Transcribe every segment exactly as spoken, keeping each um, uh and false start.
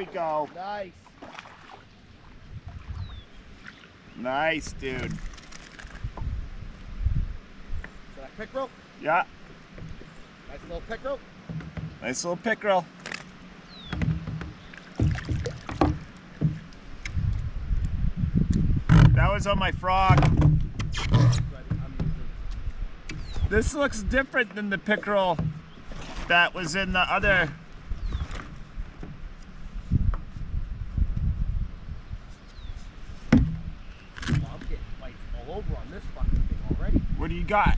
we go. Nice. Nice, dude. Is that a pick rope? Yeah. Nice little pick rope. Nice little pick rope. That was on my frog. This looks different than the pickerel that was in the other. I'm getting bites all over on this fucking thing already. What do you got?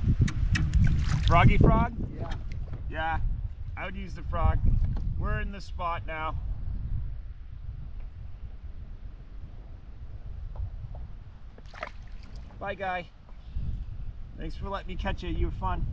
Froggy frog? Yeah. Yeah, I would use the frog. We're in the spot now. Bye, guy. Thanks for letting me catch you. You were fun.